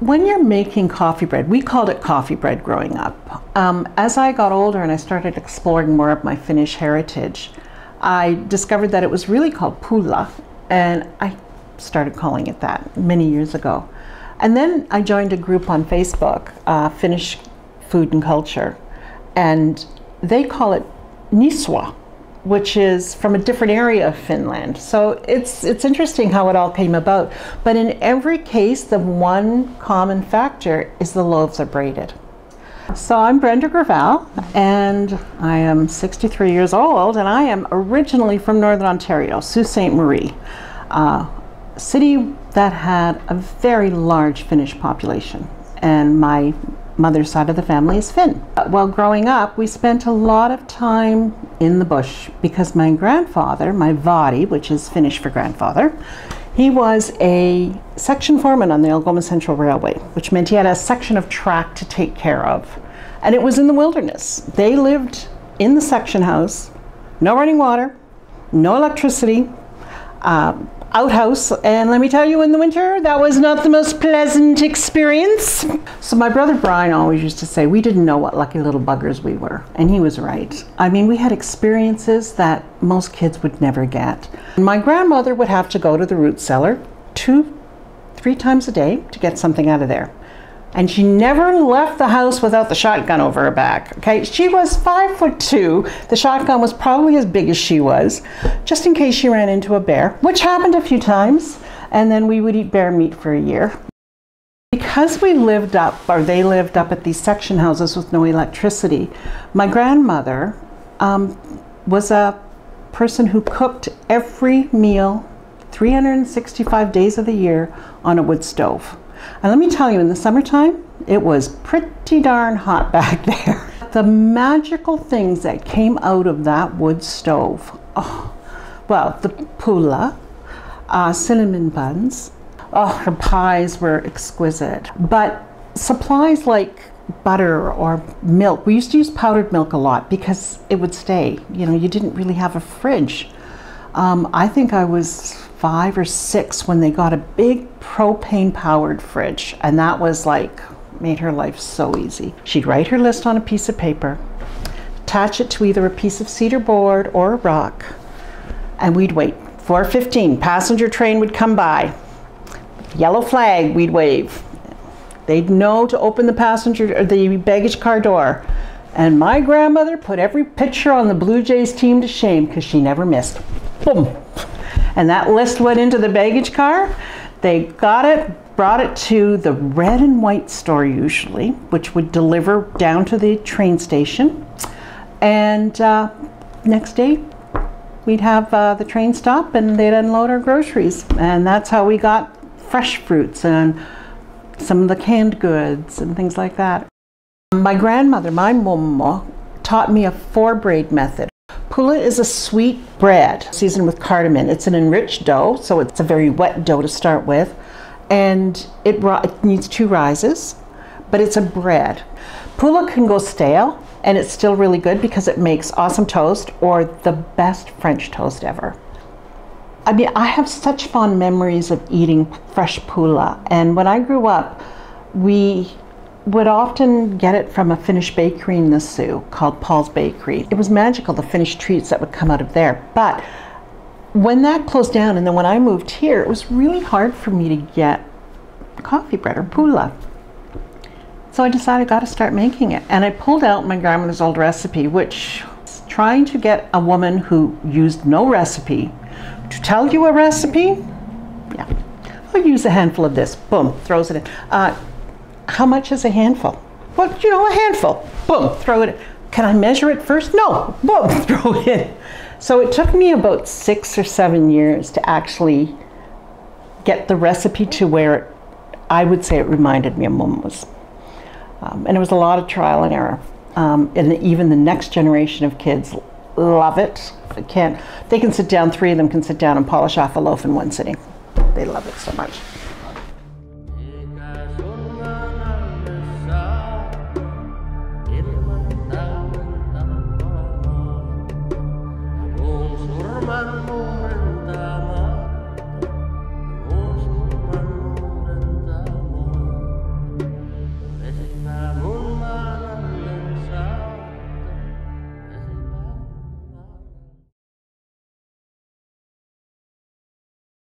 When you're making coffee bread, we called it coffee bread growing up. As I got older and I started exploring more of my Finnish heritage, I discovered that it was really called Pulla, and I started calling it that many years ago. And then I joined a group on Facebook, Finnish Food and Culture, and they call it Niswa, which is from a different area of Finland. So it's interesting how it all came about. But in every case, the one common factor is the loaves are braided. So I'm Brenda Gravelle, and I am 63 years old, and I am originally from Northern Ontario, Sault Ste. Marie, a city that had a very large Finnish population. And my mother's side of the family is Finn. Well, growing up, we spent a lot of time in the bush because my grandfather, my Vadi, which is Finnish for grandfather, he was a section foreman on the Algoma Central Railway, which meant he had a section of track to take care of. And it was in the wilderness. They lived in the section house, no running water, no electricity, outhouse, and let me tell you, in the winter, that was not the most pleasant experience. So my brother Brian always used to say, we didn't know what lucky little buggers we were, and he was right. I mean, we had experiences that most kids would never get. My grandmother would have to go to the root cellar 2-3 times a day to get something out of there. And she never left the house without the shotgun over her back, okay? She was 5'2". The shotgun was probably as big as she was, just in case she ran into a bear, which happened a few times. And then we would eat bear meat for a year. Because we lived up, or they lived up at these section houses with no electricity, my grandmother was a person who cooked every meal 365 days of the year on a wood stove. And let me tell you, in the summertime, it was pretty darn hot back there. The magical things that came out of that wood stove, oh, well, the pulla, cinnamon buns, oh, her pies were exquisite. But supplies like butter or milk, we used to use powdered milk a lot because it would stay. You know, you didn't really have a fridge. I think I was 5 or 6 when they got a big propane-powered fridge, and that was like, made her life so easy. She'd write her list on a piece of paper, attach it to either a piece of cedar board or a rock, and we'd wait. 4:15, passenger train would come by. Yellow flag, we'd wave. They'd know to open the passenger, or the baggage car door. And my grandmother put every pitcher on the Blue Jays team to shame because she never missed. Boom. And that list went into the baggage car. They got it, brought it to the Red and White store usually, which would deliver down to the train station. And next day, we'd have the train stop and they'd unload our groceries. And that's how we got fresh fruits and some of the canned goods and things like that. My grandmother, my Mummo, taught me a 4-braid method. Pulla is a sweet bread seasoned with cardamom. It's an enriched dough, so it's a very wet dough to start with. And it needs 2 rises, but it's a bread. Pulla can go stale, and it's still really good because it makes awesome toast or the best French toast ever. I mean, I have such fond memories of eating fresh pulla. And when I grew up, we would often get it from a Finnish bakery in the Sioux called Paul's Bakery. It was magical, the Finnish treats that would come out of there. But when that closed down, and then when I moved here, it was really hard for me to get coffee bread or pulla. So I decided I got to start making it. And I pulled out my grandmother's old recipe, which is trying to get a woman who used no recipe to tell you a recipe. Yeah, I'll use a handful of this. Boom, throws it in. How much is a handful? Well, you know, a handful. Boom, throw it in. Can I measure it first? No, boom, throw it in. So it took me about 6 or 7 years to actually get the recipe to where it, I would say it reminded me of Mummo's. And it was a lot of trial and error. And even the next generation of kids love it. They can sit down, 3 of them can sit down and polish off a loaf in one sitting. They love it so much.